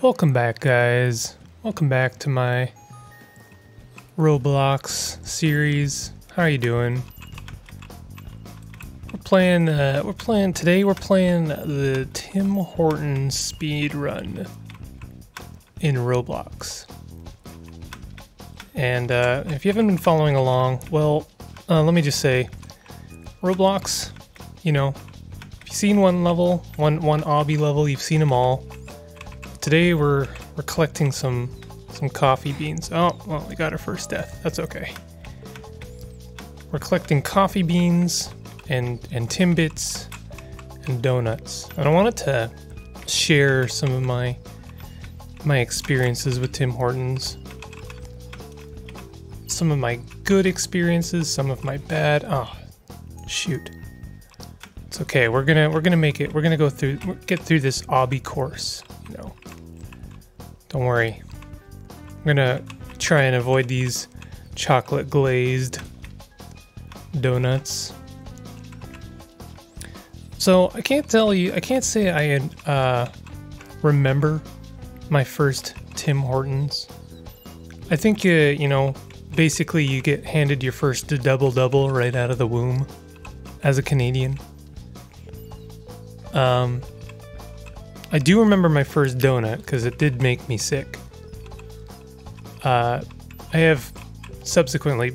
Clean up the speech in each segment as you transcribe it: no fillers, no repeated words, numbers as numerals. Welcome back, guys. Welcome back to my Roblox series. How are you doing? We're playing the Tim Hortons speed run in Roblox. And if you haven't been following along, well, let me just say, Roblox, you know, if you've seen one level, one obby level, you've seen them all. Today we're collecting some coffee beans. Oh, well, we got our first death. That's okay. We're collecting coffee beans and Timbits and donuts. And I wanted to share some of my experiences with Tim Hortons. Some of my good experiences, some of my bad. Oh, shoot. It's okay. We're gonna make it. We're gonna get through this obby course. You know. Don't worry. I'm gonna try and avoid these chocolate glazed donuts. So I can't say I remember my first Tim Hortons. I think, you know, basically you get handed your first double-double right out of the womb as a Canadian. I do remember my first donut because it did make me sick. I have subsequently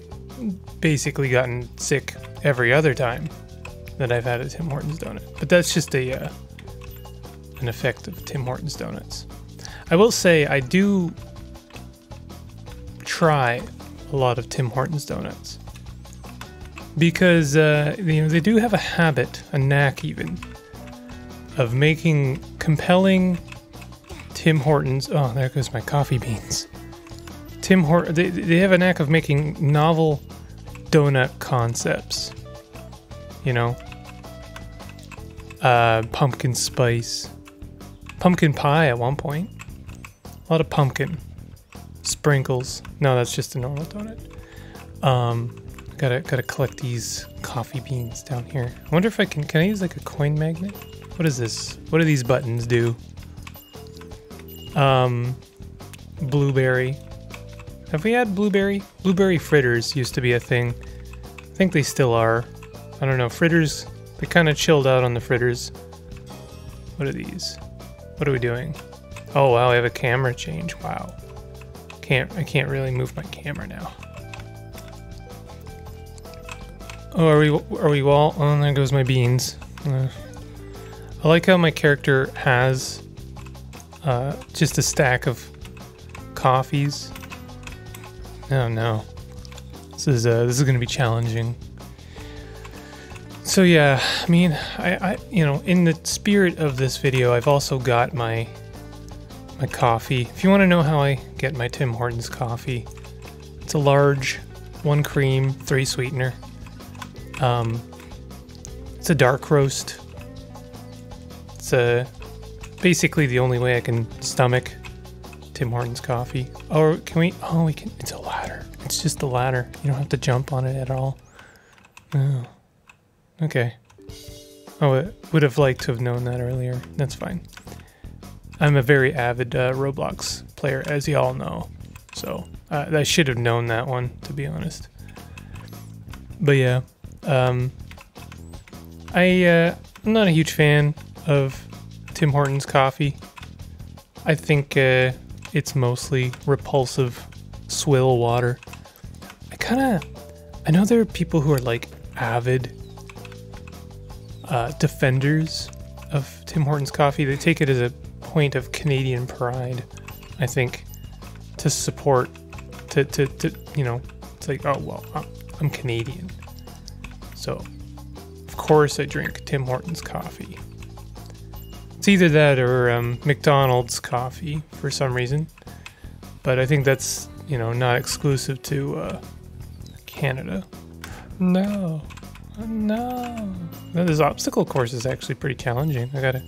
basically gotten sick every other time that I've had a Tim Hortons donut, but that's just an effect of Tim Hortons donuts. I will say I do try a lot of Tim Hortons donuts because you know, they do have a habit, a knack even, of making compelling Tim Hortons. Oh, there goes my coffee beans. They have a knack of making novel donut concepts. You know, pumpkin spice, pumpkin pie at one point. A lot of pumpkin sprinkles. No, that's just a normal donut. Gotta collect these coffee beans down here. I wonder if I can. Can I use like a coin magnet? What is this? What do these buttons do? Blueberry. Have we had blueberry? Blueberry fritters used to be a thing. I think they still are. I don't know. Fritters, they kind of chilled out on the fritters. What are these? What are we doing? Oh, wow, I have a camera change. Wow. I can't really move my camera now. Oh, are we all? Oh, there goes my beans. I like how my character has just a stack of coffees. Oh no, this is gonna be challenging. So yeah, I mean, I you know, in the spirit of this video, I've also got my coffee. If you want to know how I get my Tim Hortons coffee, it's a large, 1 cream, 3 sweetener. It's a dark roast. It's basically the only way I can stomach Tim Hortons coffee. Or can we? Oh, we can. It's a ladder. It's just a ladder. You don't have to jump on it at all. Oh. Okay. Oh, I would have liked to have known that earlier. That's fine. I'm a very avid Roblox player, as you all know. So I should have known that one, to be honest. But yeah, I'm not a huge fan of Tim Hortons coffee. I think it's mostly repulsive swill water. I know there are people who are like avid defenders of Tim Hortons coffee. They take it as a point of Canadian pride, I think, to support, to you know, it's like, oh, well, I'm Canadian. So, of course I drink Tim Hortons coffee. It's either that or McDonald's coffee for some reason, but I think that's, you know, not exclusive to Canada. No. This obstacle course is actually pretty challenging. I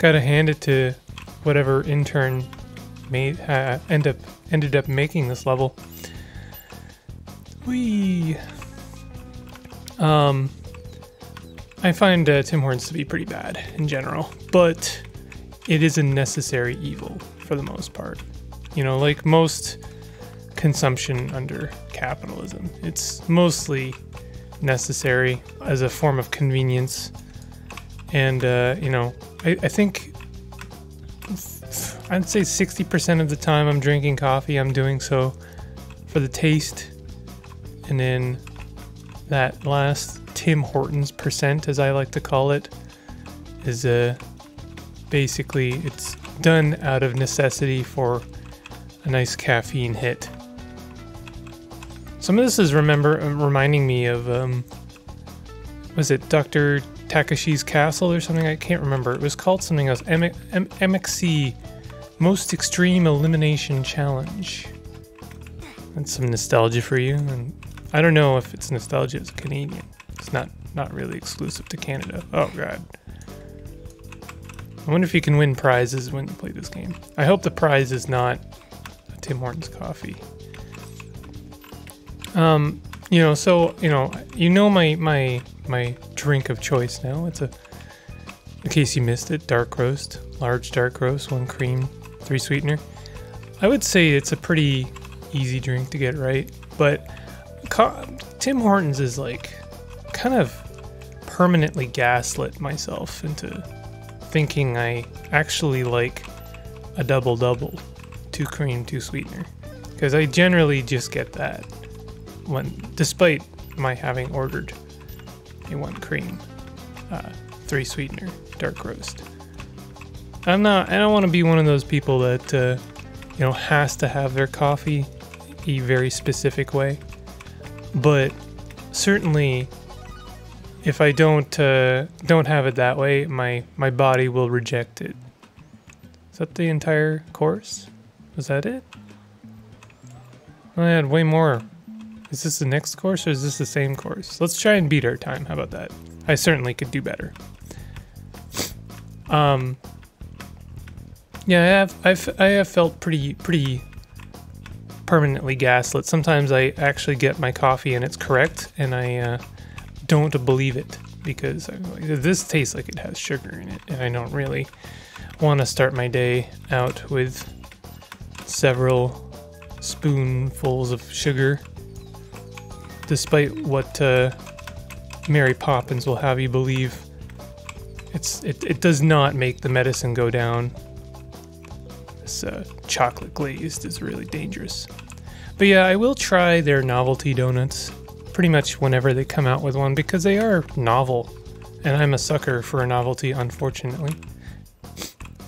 gotta hand it to whatever intern made ended up making this level. Whee. I find Tim Hortons to be pretty bad in general, but it is a necessary evil for the most part. You know, like most consumption under capitalism, it's mostly necessary as a form of convenience. And, you know, I think I'd say 60% of the time I'm drinking coffee, I'm doing so for the taste. And then that last Tim Hortons percent, as I like to call it, is basically it's done out of necessity for a nice caffeine hit. Some of this is reminding me of, was it Dr. Takashi's Castle or something? I can't remember. It was called something else. MXC, Most Extreme Elimination Challenge. That's some nostalgia for you. And I don't know if it's nostalgia as a Canadian. It's not really exclusive to Canada. Oh, God. I wonder if you can win prizes when you play this game. I hope the prize is not a Tim Hortons coffee. You know, so, you know my drink of choice now. It's a, in case you missed it, dark roast, large dark roast, 1 cream, 3 sweetener. I would say it's a pretty easy drink to get right, but Tim Hortons is like kind of permanently gaslit myself into thinking I actually like a double-double, 2 cream, 2 sweetener, because I generally just get that when, despite my having ordered a 1 cream, 3 sweetener dark roast. I don't want to be one of those people that you know, has to have their coffee a very specific way. But certainly, if I don't have it that way, my body will reject it. Is that the entire course? Was that it? I had way more. Is this the next course or is this the same course? Let's try and beat our time. How about that? I certainly could do better. Yeah, I have felt pretty permanently gaslit. Sometimes I actually get my coffee and it's correct, and I don't believe it because I'm like, this tastes like it has sugar in it, and I don't really want to start my day out with several spoonfuls of sugar. Despite what Mary Poppins will have you believe, it does not make the medicine go down. This chocolate glazed is really dangerous. But yeah, I will try their novelty donuts pretty much whenever they come out with one, because they are novel, and I'm a sucker for a novelty, unfortunately.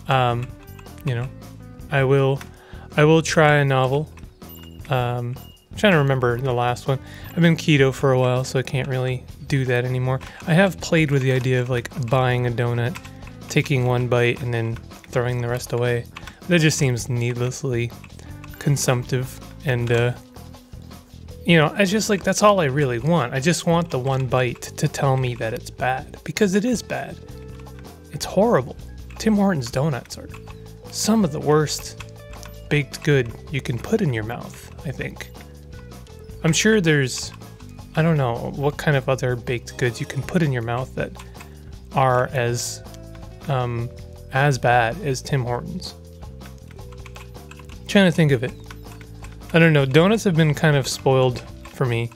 You know, I will try a novel. I'm trying to remember the last one. I've been keto for a while, so I can't really do that anymore. I have played with the idea of like buying a donut, taking one bite, and then throwing the rest away. That just seems needlessly consumptive, and you know, it's just like, that's all I really want. I just want the one bite to tell me that it's bad, because it is bad. It's horrible. Tim Hortons donuts are some of the worst baked good you can put in your mouth, I think. I'm sure there's, I don't know what kind of other baked goods you can put in your mouth that are as bad as Tim Hortons. I'm trying to think of it. I don't know. Donuts have been kind of spoiled for me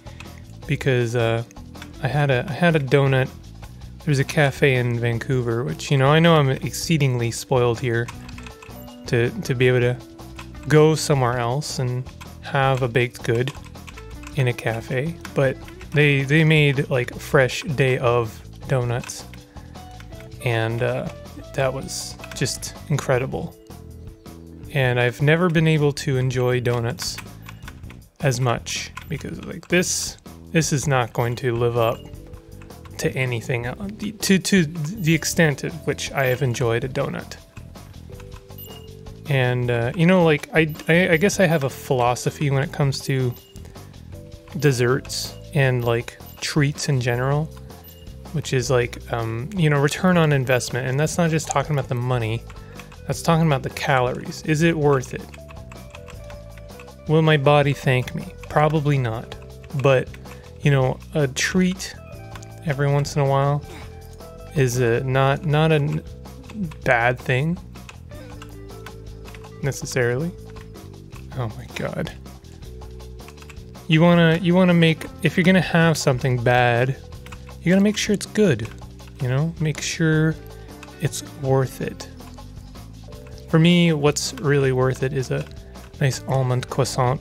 because I had a donut. There's a cafe in Vancouver, which, you know, I know I'm exceedingly spoiled here to be able to go somewhere else and have a baked good in a cafe, but they made like fresh day of donuts, and that was just incredible. And I've never been able to enjoy donuts as much, because like this is not going to live up to anything else, to the extent at which I have enjoyed a donut. And you know, like I guess I have a philosophy when it comes to desserts and like treats in general, which is like, you know, return on investment. And that's not just talking about the money, that's talking about the calories. Is it worth it? Will my body thank me? Probably not. But you know, a treat every once in a while is not a bad thing. necessarily. Oh my god. You wanna make, if you're gonna have something bad, you gotta make sure it's good. You know, make sure it's worth it. For me, what's really worth it is a nice almond croissant.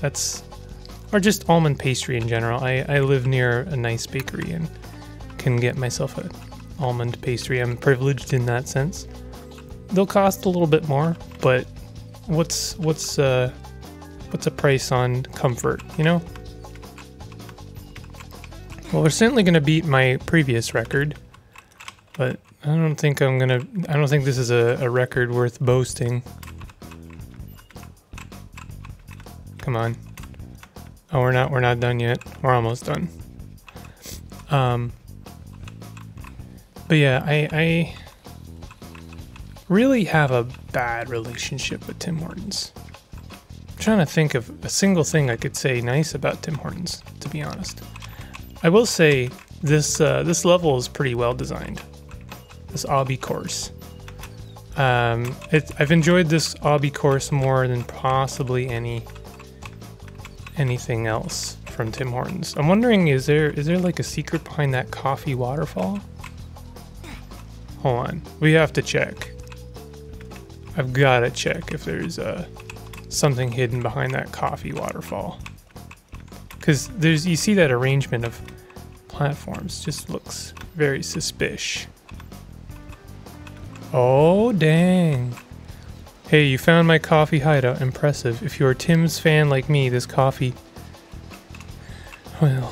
That's, or just almond pastry in general. I live near a nice bakery and can get myself an almond pastry. I'm privileged in that sense. They'll cost a little bit more, but what's a price on comfort, you know? Well, they're certainly gonna beat my previous record, but I don't think this is a record worth boasting. Come on. Oh, we're not done yet. We're almost done. But yeah, I really have a bad relationship with Tim Hortons. I'm trying to think of a single thing I could say nice about Tim Hortons, to be honest. I will say this, this level is pretty well designed. This obby course. I've enjoyed this obby course more than possibly anything else from Tim Hortons. I'm wondering, is there like a secret behind that coffee waterfall? Hold on, we have to check. I've gotta check if there's something hidden behind that coffee waterfall. Cause there's, you see that arrangement of platforms just looks very suspicious. Oh dang. Hey, you found my coffee hideout. Impressive. If you're a Tim's fan like me, this coffee... Well,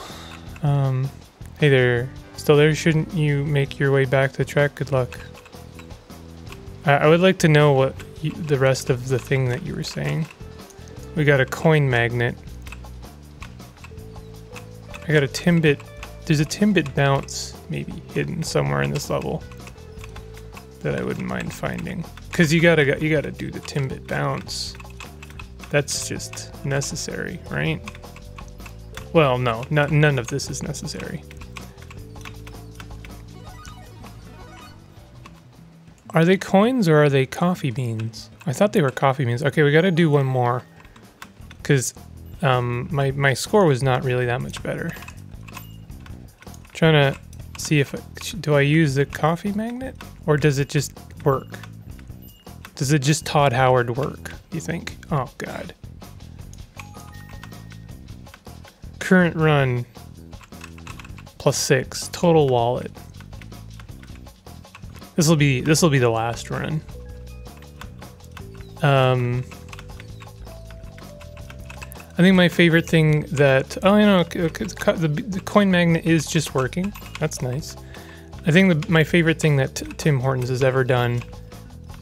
hey there. Still there? Shouldn't you make your way back to the track? Good luck. I would like to know what the rest of the thing that you were saying. We got a coin magnet. I got a Timbit. There's a Timbit bounce maybe hidden somewhere in this level that I wouldn't mind finding. Cause you gotta do the Timbit bounce. That's just necessary, right? Well, no, none of this is necessary. Are they coins or are they coffee beans? I thought they were coffee beans. Okay, we gotta do one more, cause my score was not really that much better. I'm trying to see if do I use the coffee magnet or does it just work? Does it just Todd Howard work, you think? Oh, God. Current run, +6, total wallet. This'll be the last run. I think my favorite thing that, oh, you know, the coin magnet is just working. That's nice. I think my favorite thing that Tim Hortons has ever done,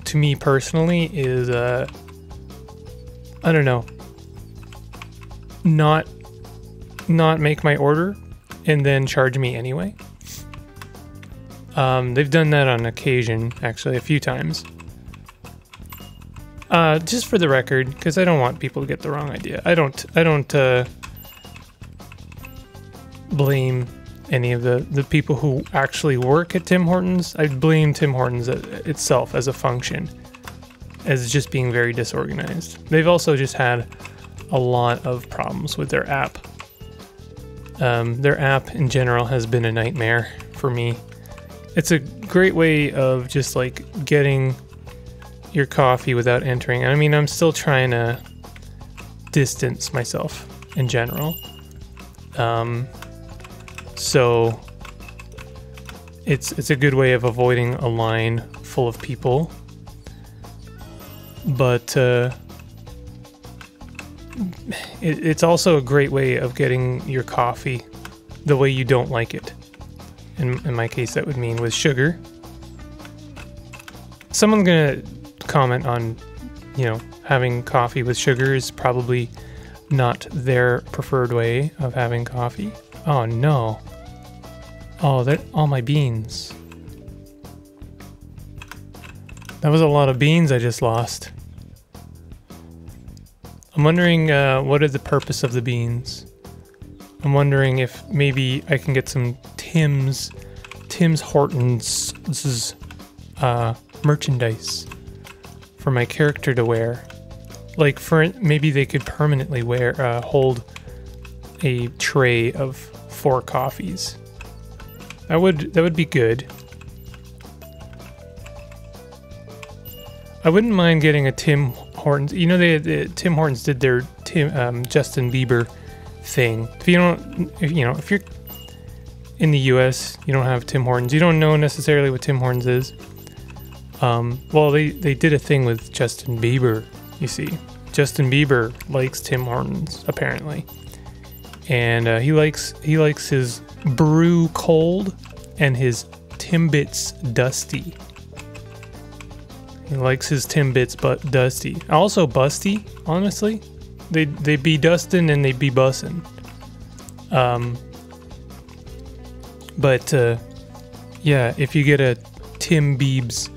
to me personally, is I don't know, not make my order and then charge me anyway. They've done that on occasion, actually, a few times. Just for the record, because I don't want people to get the wrong idea. I don't blame any of the people who actually work at Tim Hortons. I blame Tim Hortons itself as a function, as just being very disorganized. They've also just had a lot of problems with their app. Their app in general has been a nightmare for me. It's a great way of just like getting your coffee without entering. I mean, I'm still trying to distance myself in general. So it's a good way of avoiding a line full of people, but it's also a great way of getting your coffee the way you don't like it. In my case, that would mean with sugar. Someone's gonna comment on, you know, having coffee with sugar is probably not their preferred way of having coffee. Oh no. Oh, they're all my beans. That was a lot of beans I just lost. I'm wondering what is the purpose of the beans? I'm wondering if maybe I can get some Tim's Hortons merchandise for my character to wear. Like, for maybe they could permanently wear hold a tray of 4 coffees. That would be good. I wouldn't mind getting a Tim Hortons. You know, Tim Hortons did their Justin Bieber thing. If you're in the U.S., you don't have Tim Hortons. You don't know necessarily what Tim Hortons is. Well, they did a thing with Justin Bieber. You see, Justin Bieber likes Tim Hortons apparently, and he likes his brew cold and his Timbits dusty. He likes his Timbits but dusty. Also busty, honestly. They be dustin' and they be bussin'. Yeah, if you get a Tim Biebs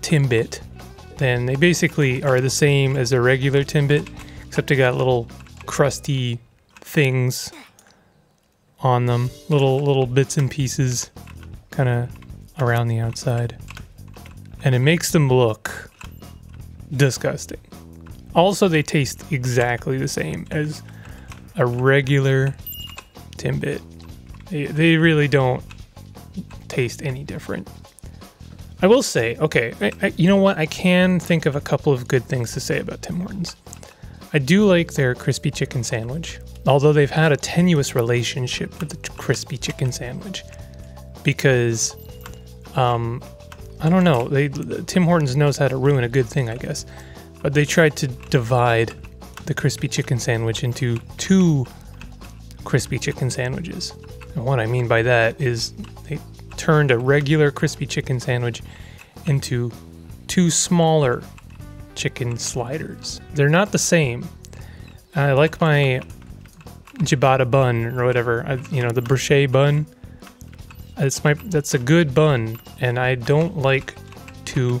Timbit, then they basically are the same as a regular Timbit, except they got little crusty things on them, little bits and pieces kind of around the outside, and it makes them look disgusting. Also, they taste exactly the same as a regular Timbit. They really don't taste any different. I will say, okay, you know what? I can think of a couple of good things to say about Tim Hortons. I do like their crispy chicken sandwich, although they've had a tenuous relationship with the crispy chicken sandwich because, I don't know, Tim Hortons knows how to ruin a good thing, I guess. But they tried to divide the crispy chicken sandwich into 2 crispy chicken sandwiches. And what I mean by that is they turned a regular crispy chicken sandwich into 2 smaller chicken sliders. They're not the same. I like my ciabatta bun or whatever, the brioche bun. That's a good bun, and I don't like to...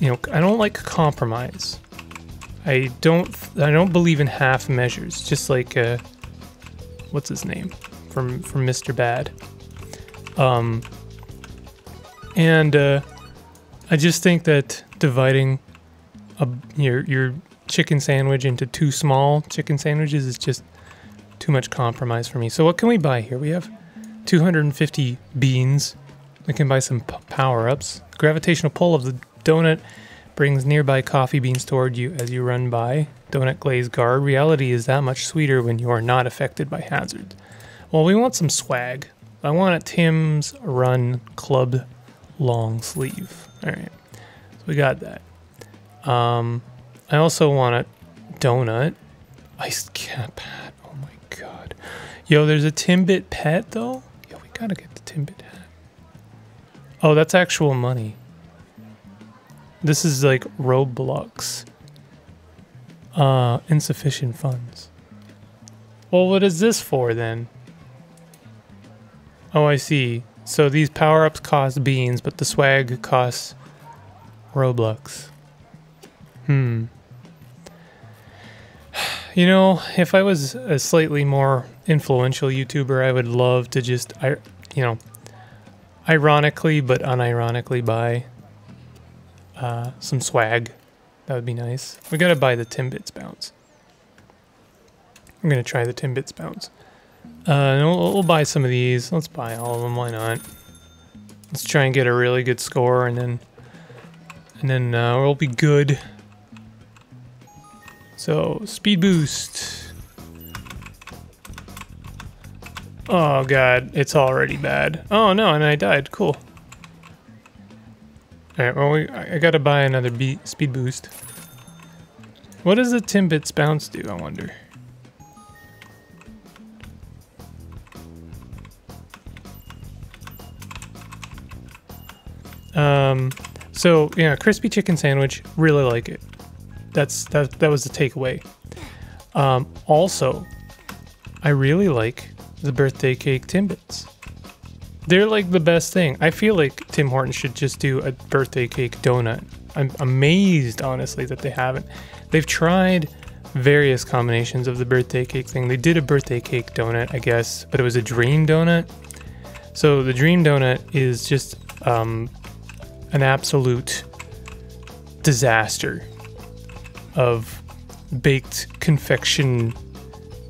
I don't like compromise. I don't believe in half measures. Just like what's his name from Mr. Bad. I just think that dividing your chicken sandwich into 2 small chicken sandwiches is just too much compromise for me. So what can we buy here? We have 250 beans. We can buy some power-ups. Gravitational pull of the donut brings nearby coffee beans toward you as you run by. Donut glaze guard. Reality is that much sweeter when you are not affected by hazards. Well, we want some swag. I want a Tim's Run Club long sleeve. All right, so we got that. I also want a donut. Ice cat hat. Oh my god. Yo, there's a Timbit pet though. Yo, we gotta get the Timbit hat. Oh, that's actual money. This is like Roblox. Insufficient funds. Well, what is this for then? Oh, I see. So these power-ups cost beans, but the swag costs Robux. You know, if I was a slightly more influential YouTuber, I would love to just, ironically but unironically buy some swag. That would be nice. We gotta buy the Timbits bounce. I'm gonna try the Timbits bounce. We'll buy some of these. Let's buy all of them. Why not? Let's try and get a really good score, and then we'll be good. So speed boost. Oh god, it's already bad. Oh no, and I died. Cool. Alright, well, I gotta buy another speed boost. What does the Timbits bounce do, I wonder? Yeah, crispy chicken sandwich, really like it. That was the takeaway. Also, I really like the birthday cake Timbits. They're like the best thing. I feel like Tim Hortons should just do a birthday cake donut. I'm amazed, honestly, that they haven't. They've tried various combinations of the birthday cake thing. They did a birthday cake donut, I guess, but it was a dream donut. So the dream donut is just an absolute disaster of baked confection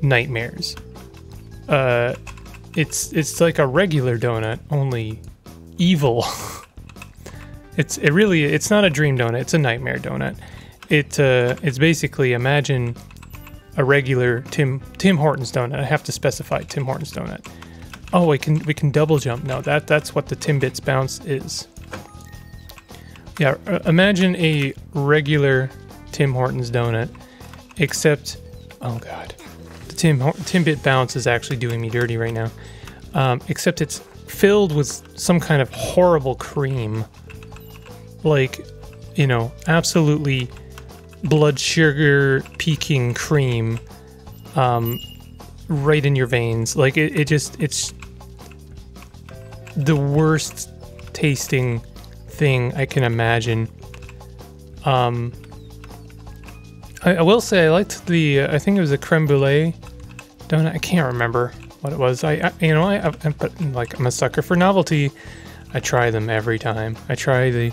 nightmares. It's like a regular donut, only evil. It's not a dream donut, it's a nightmare donut. It's basically, imagine a regular Tim Hortons donut. I have to specify Tim Hortons donut. Oh, we can double jump. No, that's what the Timbits bounce is. Yeah, imagine a regular Tim Hortons donut, except, oh god, the Timbit bounce is actually doing me dirty right now. Except it's filled with some kind of horrible cream, like, you know, absolutely blood sugar peaking cream, right in your veins. Like it's the worst tasting thing I can imagine. I will say I liked the, I think it was a creme brulee donut. I can't remember what it was. I'm a sucker for novelty. I try them every time. I try the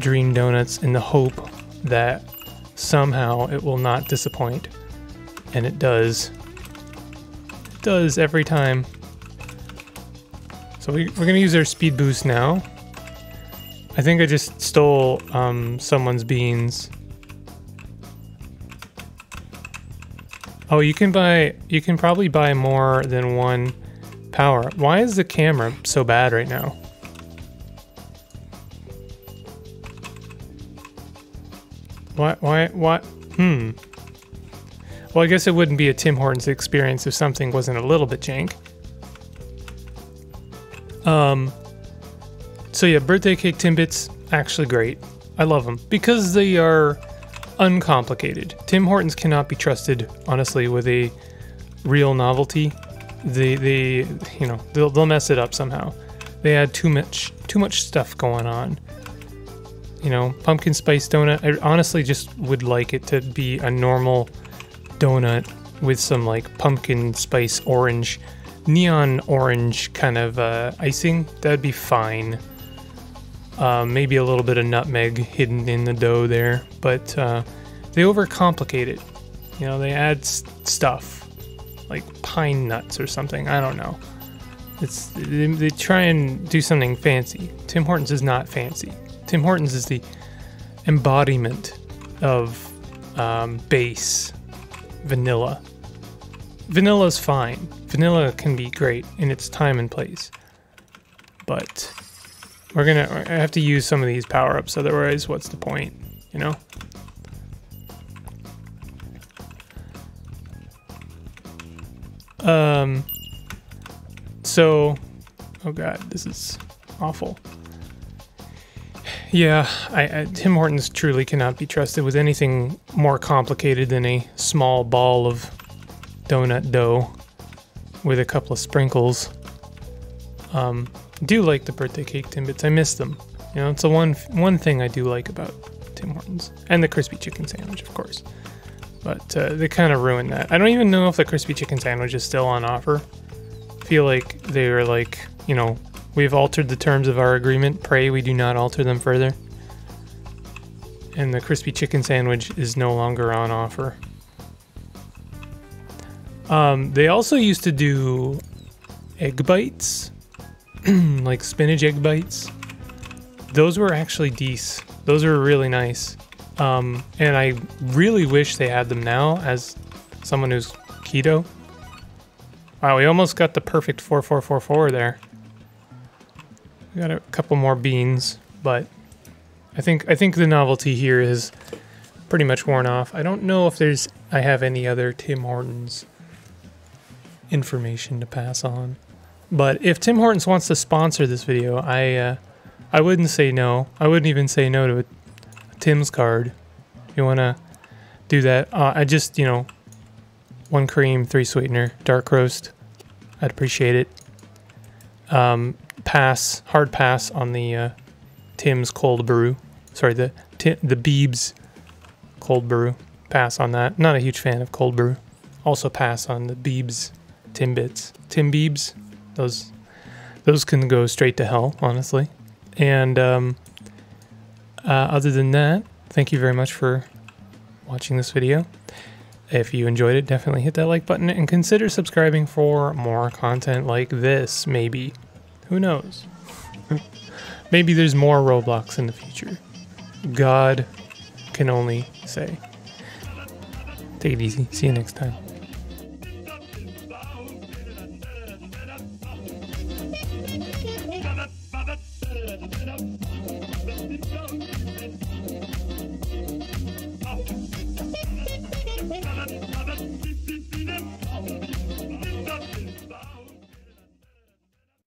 dream donuts in the hope that somehow it will not disappoint, and it does. It does every time. So we're gonna use our speed boost now. I think I just stole someone's beans. Oh, you can probably buy more than one power. Why is the camera so bad right now? What? Well, I guess it wouldn't be a Tim Hortons experience if something wasn't a little bit jank. So yeah, birthday cake Timbits, actually great. I love them because they are uncomplicated. Tim Hortons cannot be trusted, honestly, with a real novelty. They'll mess it up somehow. They add too much stuff going on. You know, pumpkin spice donut, I honestly just would like it to be a normal donut with some like pumpkin spice orange, neon orange kind of icing. That'd be fine. Maybe a little bit of nutmeg hidden in the dough there, but they overcomplicate it. You know, they add stuff like pine nuts or something. I don't know. They try and do something fancy. Tim Hortons is not fancy. Tim Hortons is the embodiment of base vanilla. Vanilla's fine. Vanilla can be great in its time and place. But I have to use some of these power-ups, otherwise what's the point, you know? Oh god, this is awful. Yeah, Tim Hortons truly cannot be trusted with anything more complicated than a small ball of donut dough with a couple of sprinkles. I do like the birthday cake Timbits. I miss them. You know, it's the one thing I do like about Tim Hortons, and the crispy chicken sandwich, of course. But they kind of ruined that. I don't even know if the crispy chicken sandwich is still on offer. I feel like they were like, you know, we've altered the terms of our agreement. Pray we do not alter them further. And the crispy chicken sandwich is no longer on offer. They also used to do egg bites, like spinach egg bites. Those were actually decent. Those were really nice. And I really wish they had them now as someone who's keto. Wow, we almost got the perfect 4444 there. We got a couple more beans, but I think the novelty here is pretty much worn off. I don't know if I have any other Tim Hortons information to pass on, but if Tim Hortons wants to sponsor this video, I wouldn't say no. I wouldn't even say no to a Tim's card. If you want to do that, I just, you know, 1 cream, 3 sweetener, dark roast. I'd appreciate it. Hard pass on the Tim's cold brew. Sorry, the Biebs cold brew. Pass on that. Not a huge fan of cold brew. Also pass on the Biebs Timbits. Tim Biebs. Those can go straight to hell, honestly. And other than that, Thank you very much for watching this video. If you enjoyed it, definitely hit that like button and consider subscribing for more content like this, maybe. Who knows? Maybe there's more Roblox in the future. God can only say. Take it easy. See you next time.